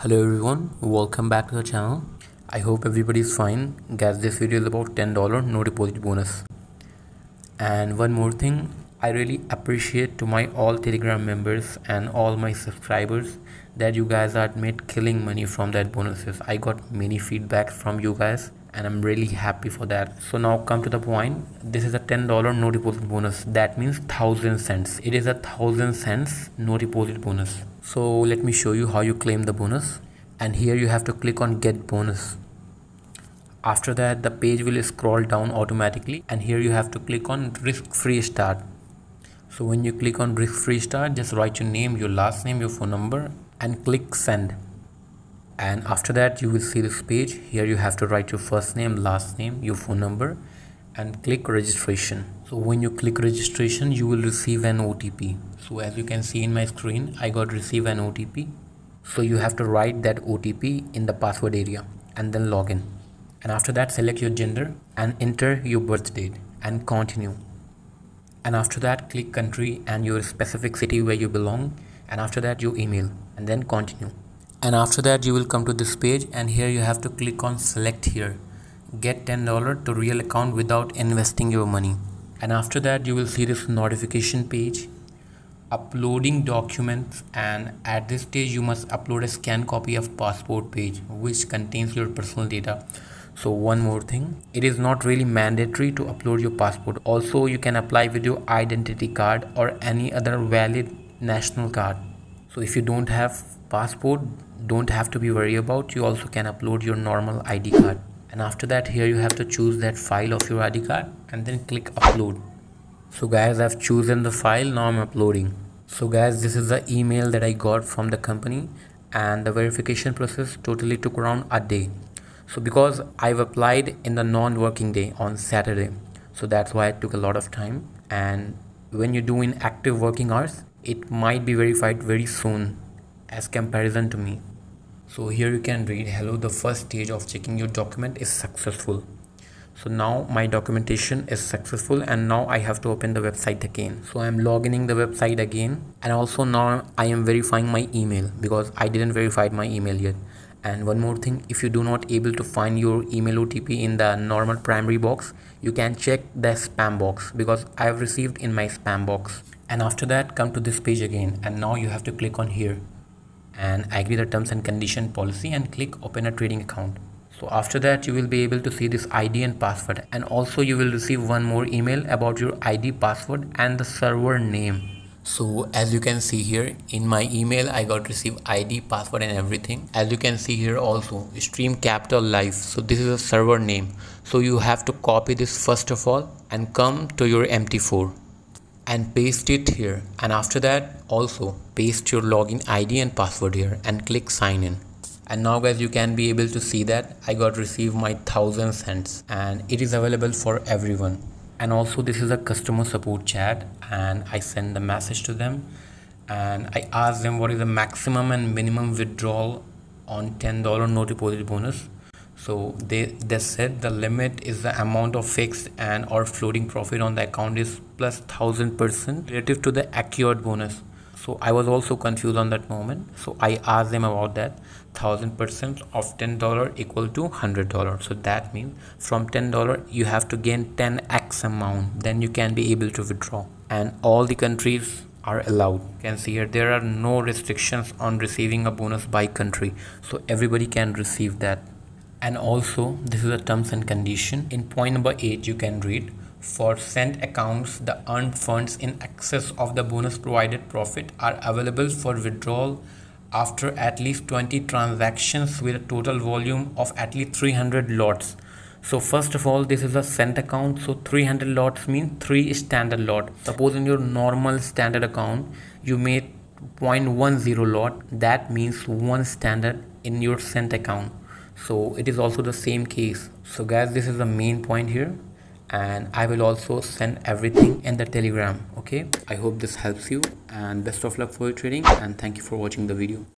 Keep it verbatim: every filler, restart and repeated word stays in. Hello everyone, welcome back to the channel. I hope everybody is fine. Guys, this video is about ten dollars no deposit bonus. And one more thing, I really appreciate to my all Telegram members and all my subscribers that you guys are made killing money from that bonuses. I got many feedbacks from you guys and I'm really happy for that. So now come to the point. This is a ten dollars no deposit bonus. That means thousand cents. It is a thousand cents no deposit bonus. So let me show you how you claim the bonus. And here you have to click on get bonus. After that, the page will scroll down automatically. And here you have to click on risk free start. So when you click on risk free start, just write your name, your last name, your phone number and click send. And after that you will see this page. Here you have to write your first name, last name, your phone number and click registration. So when you click registration, you will receive an O T P. So as you can see in my screen, I got receive an O T P. So you have to write that O T P in the password area and then log in. And after that select your gender and enter your birth date and continue. And after that click country and your specific city where you belong and after that your email and then continue. And after that you will come to this page and here you have to click on select here. Get ten dollars to real account without investing your money. And after that you will see this notification page. Uploading documents, and at this stage you must upload a scanned copy of passport page which contains your personal data. So one more thing, it is not really mandatory to upload your passport. Also you can apply with your identity card or any other valid national card. So if you don't have passport, don't have to be worried about. You also can upload your normal I D card. And after that here you have to choose that file of your I D card and then click upload. So guys, I've chosen the file, now I'm uploading. So guys, this is the email that I got from the company and the verification process totally took around a day. So because I've applied in the non-working day on Saturday. So that's why it took a lot of time. And when you do in active working hours, it might be verified very soon as comparison to me. So here you can read, hello, the first stage of checking your document is successful. So now my documentation is successful and now I have to open the website again. So I'm logging in the website again. And also now I am verifying my email because I didn't verify my email yet. And one more thing, if you do not able to find your email O T P in the normal primary box, you can check the spam box because I have received in my spam box. And after that come to this page again and now you have to click on here and agree the terms and condition policy and click open a trading account. So after that you will be able to see this I D and password and also you will receive one more email about your I D, password and the server name. So as you can see here in my email I got receive I D, password and everything. As you can see here also Stream Capital Live. So this is a server name. So you have to copy this first of all and come to your M T four. And paste it here and after that also paste your login I D and password here and click sign in. And now guys you can be able to see that I got received my thousand cents and it is available for everyone. And also this is a customer support chat and I send the message to them and I ask them what is the maximum and minimum withdrawal on ten dollars no deposit bonus. So they, they said the limit is the amount of fixed and or floating profit on the account is plus one thousand percent relative to the accrued bonus. So I was also confused on that moment. So I asked them about that. one thousand percent of ten dollars equal to one hundred dollars. So that means from ten dollars you have to gain ten X amount. Then you can be able to withdraw. And all the countries are allowed. You can see here there are no restrictions on receiving a bonus by country. So everybody can receive that. And also this is the terms and condition. In point number eight you can read, for sent accounts the earned funds in excess of the bonus provided profit are available for withdrawal after at least twenty transactions with a total volume of at least three hundred lots. So first of all this is a sent account, so three hundred lots means three standard lot. Suppose in your normal standard account you made zero point one zero lot, that means one standard in your sent account. So it is also the same case. So guys, this is the main point here and I will also send everything in the Telegram. Okay, I hope this helps you and best of luck for your trading and thank you for watching the video.